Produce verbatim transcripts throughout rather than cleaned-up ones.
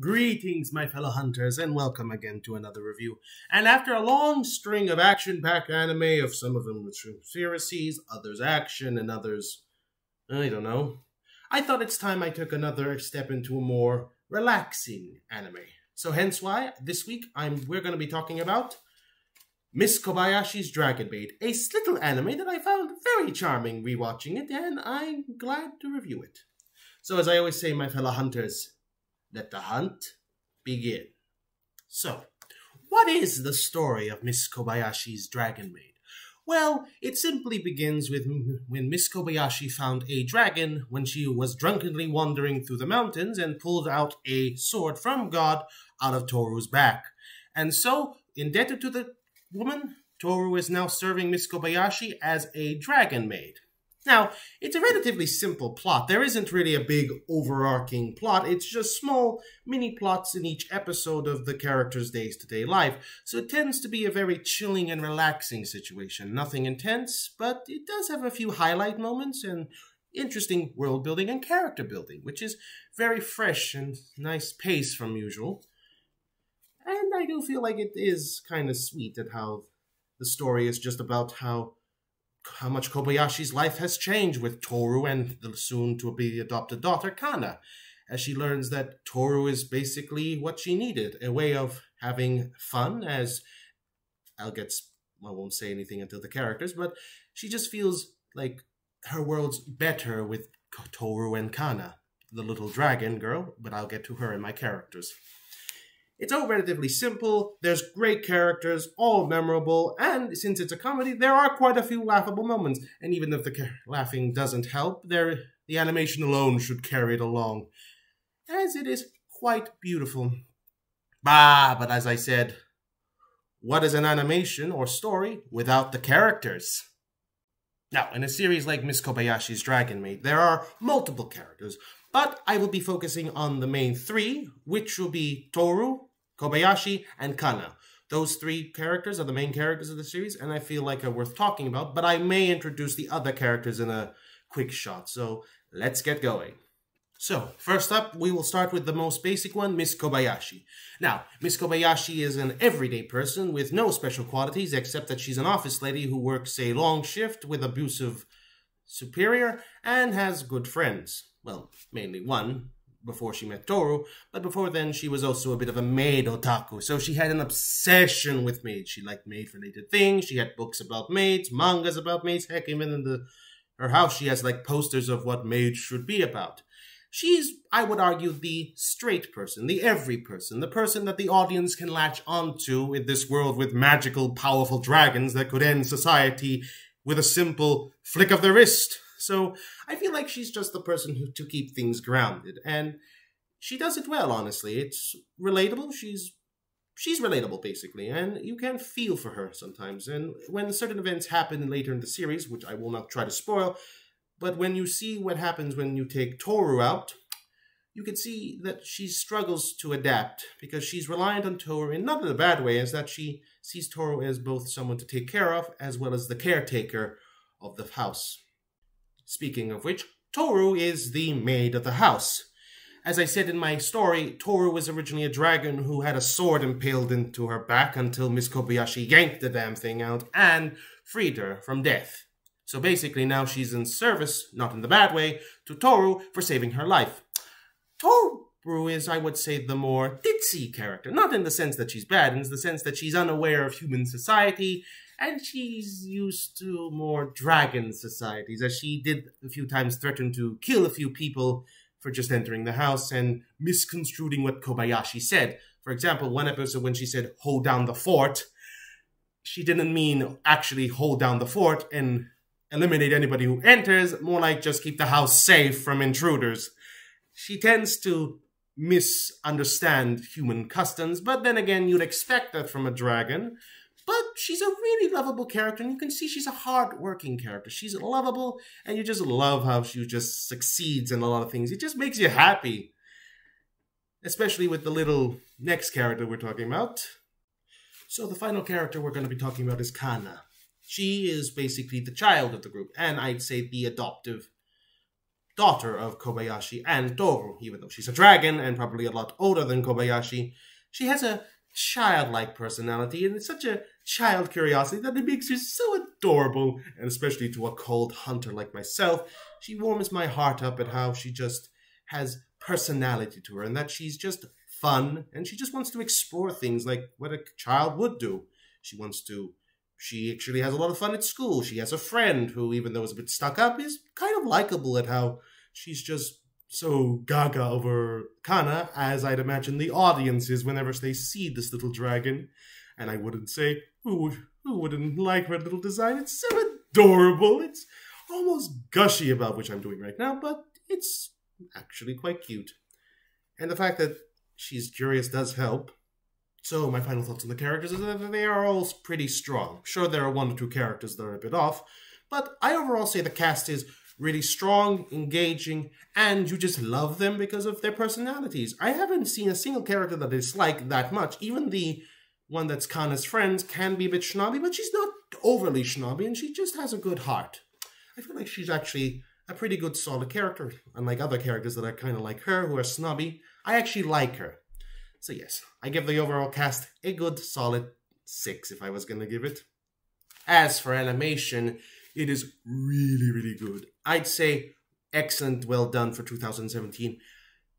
Greetings, my fellow hunters, and welcome again to another review. And after a long string of action-packed anime, of some of them with conspiracies, others action, and others, I don't know, I thought it's time I took another step into a more relaxing anime. So hence why, this week, I'm we're going to be talking about Miss Kobayashi's Dragon Maid, a little anime that I found very charming rewatching it, and I'm glad to review it. So as I always say, my fellow hunters, let the hunt begin. So, what is the story of Miss Kobayashi's Dragon Maid? Well, it simply begins with when Miss Kobayashi found a dragon when she was drunkenly wandering through the mountains and pulled out a sword from God out of Toru's back. And so, indebted to the woman, Toru is now serving Miss Kobayashi as a dragon maid. Now, it's a relatively simple plot. There isn't really a big overarching plot. It's just small mini-plots in each episode of the character's day-to-day life. So it tends to be a very chilling and relaxing situation. Nothing intense, but it does have a few highlight moments and interesting world-building and character-building, which is very fresh and nice pace from usual. And I do feel like it is kind of sweet at how the story is just about how how much Kobayashi's life has changed with Toru and the soon-to-be-adopted daughter, Kanna, as she learns that Toru is basically what she needed, a way of having fun, as I'll get, I won't say anything until the characters, but she just feels like her world's better with Toru and Kanna, the little dragon girl, but I'll get to her and my characters. It's all relatively simple, there's great characters, all memorable, and since it's a comedy, there are quite a few laughable moments. And even if the laughing doesn't help, there, the animation alone should carry it along, as it is quite beautiful. Bah, but as I said, what is an animation or story without the characters? Now, in a series like Miss Kobayashi's Dragon Maid, there are multiple characters, but I will be focusing on the main three, which will be Toru, Kobayashi, and Kanna. Those three characters are the main characters of the series, and I feel like are worth talking about, but I may introduce the other characters in a quick shot, so let's get going. So, first up, we will start with the most basic one, Miss Kobayashi. Now, Miss Kobayashi is an everyday person with no special qualities, except that she's an office lady who works a long shift with abusive superior and has good friends. Well, mainly one, before she met Toru, but before then she was also a bit of a maid otaku, so she had an obsession with maids. She liked maid-related things, she had books about maids, mangas about maids, heck, even in the, her house she has like posters of what maids should be about. She's, I would argue, the straight person, the every person, the person that the audience can latch onto in this world with magical, powerful dragons that could end society with a simple flick of the wrist. So I feel like she's just the person who to keep things grounded, and she does it well, honestly. It's relatable. She's she's relatable, basically, and you can feel for her sometimes. And when certain events happen later in the series, which I will not try to spoil, but when you see what happens when you take Toru out, you can see that she struggles to adapt, because she's reliant on Toru, in not in a bad way, as that she sees Toru as both someone to take care of, as well as the caretaker of the house. Speaking of which, Toru is the maid of the house. As I said in my story, Toru was originally a dragon who had a sword impaled into her back until Miss Kobayashi yanked the damn thing out and freed her from death. So basically now she's in service, not in the bad way, to Toru for saving her life. Toru is, I would say, the more ditzy character. Not in the sense that she's bad, in the sense that she's unaware of human society, and she's used to more dragon societies, as she did a few times threaten to kill a few people for just entering the house and misconstruing what Kobayashi said. For example, one episode when she said, "Hold down the fort," she didn't mean actually hold down the fort and eliminate anybody who enters, more like just keep the house safe from intruders. She tends to misunderstand human customs, but then again, you'd expect that from a dragon. But she's a really lovable character, and you can see she's a hard-working character. She's lovable, and you just love how she just succeeds in a lot of things. It just makes you happy. Especially with the little next character we're talking about. So the final character we're going to be talking about is Kanna. She is basically the child of the group, and I'd say the adoptive daughter of Kobayashi and Toru. Even though she's a dragon and probably a lot older than Kobayashi, she has a childlike personality and such a child curiosity that it makes her so adorable, and especially to a cold hunter like myself, she warms my heart up at how she just has personality to her and that she's just fun and she just wants to explore things like what a child would do. She wants to She actually has a lot of fun at school. She has a friend who, even though is a bit stuck up, is kind of likable at how she's just so gaga over Kanna, as I'd imagine the audience is whenever they see this little dragon. And I wouldn't say, who, who wouldn't like her little design? It's so adorable. It's almost gushy about which I'm doing right now, but it's actually quite cute. And the fact that she's curious does help. So my final thoughts on the characters is that they are all pretty strong. Sure, there are one or two characters that are a bit off, but I overall say the cast is really strong, engaging, and you just love them because of their personalities. I haven't seen a single character that I dislike that much. Even the one that's Kanna's friends can be a bit snobby, but she's not overly snobby, and she just has a good heart. I feel like she's actually a pretty good, solid character. Unlike other characters that are kind of like her, who are snobby, I actually like her. So yes, I give the overall cast a good solid six if I was going to give it. As for animation, it is really, really good. I'd say excellent, well done for two thousand seventeen.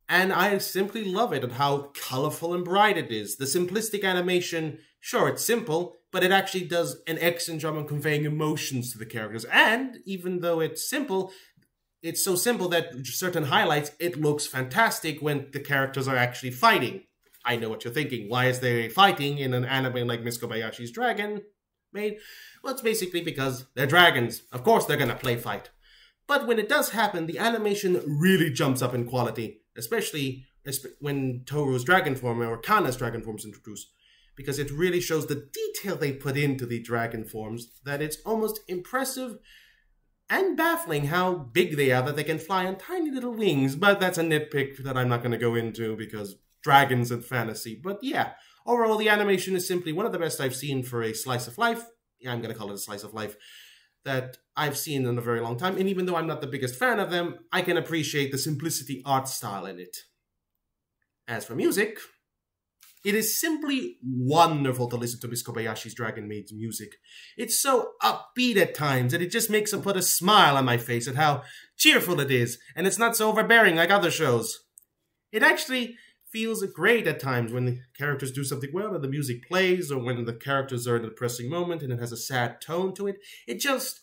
And I simply love it at how colorful and bright it is. The simplistic animation, sure, it's simple, but it actually does an excellent job on conveying emotions to the characters. And even though it's simple, it's so simple that certain highlights, it looks fantastic when the characters are actually fighting. I know what you're thinking. Why is there fighting in an anime like Miss Kobayashi's Dragon Maid? Well, it's basically because they're dragons. Of course they're gonna play fight. But when it does happen, the animation really jumps up in quality, especially when Toru's dragon form or Kanna's dragon form is introduced, because it really shows the detail they put into the dragon forms that it's almost impressive and baffling how big they are that they can fly on tiny little wings. But that's a nitpick that I'm not gonna go into because dragons and fantasy. But yeah, overall the animation is simply one of the best I've seen for a slice of life. Yeah, I'm gonna call it a slice of life that I've seen in a very long time, and even though I'm not the biggest fan of them, I can appreciate the simplicity art style in it. As for music, it is simply wonderful to listen to Miss Kobayashi's Dragon Maid's music. It's so upbeat at times, and it just makes them put a smile on my face at how cheerful it is, and it's not so overbearing like other shows. It actually feels great at times when the characters do something well and the music plays, or when the characters are in a depressing moment and it has a sad tone to it. It just,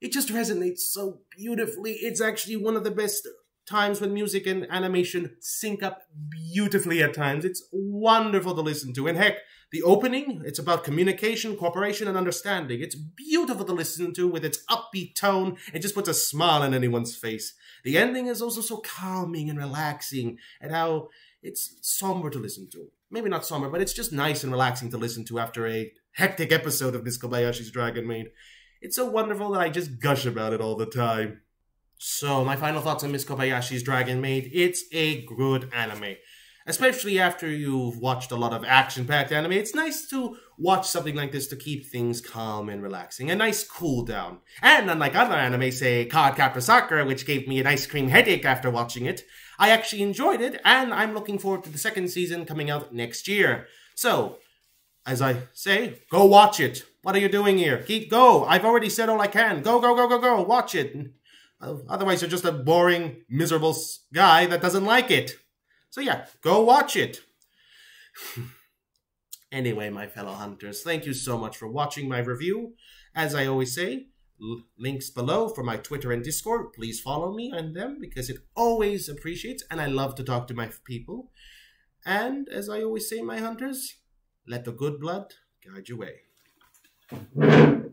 it just resonates so beautifully. It's actually one of the best times when music and animation sync up beautifully at times. It's wonderful to listen to. And heck, the opening, it's about communication, cooperation, and understanding. It's beautiful to listen to with its upbeat tone. It just puts a smile on anyone's face. The ending is also so calming and relaxing, and how it's somber to listen to. Maybe not somber, but it's just nice and relaxing to listen to after a hectic episode of Miss Kobayashi's Dragon Maid. It's so wonderful that I just gush about it all the time. So, my final thoughts on Miss Kobayashi's Dragon Maid. It's a good anime. Especially after you've watched a lot of action-packed anime, it's nice to watch something like this to keep things calm and relaxing. A nice cool down. And unlike other anime, say Cardcaptor Sakura, which gave me an ice cream headache after watching it, I actually enjoyed it, and I'm looking forward to the second season coming out next year. So, as I say, go watch it. What are you doing here? Keep go. I've already said all I can. Go, go, go, go, go. Watch it. Otherwise, you're just a boring, miserable guy that doesn't like it. So yeah, go watch it. Anyway, my fellow hunters, thank you so much for watching my review. As I always say, links below for my Twitter and Discord. Please follow me on them because it always appreciates, and I love to talk to my people. And as I always say, my hunters, let the good blood guide your way.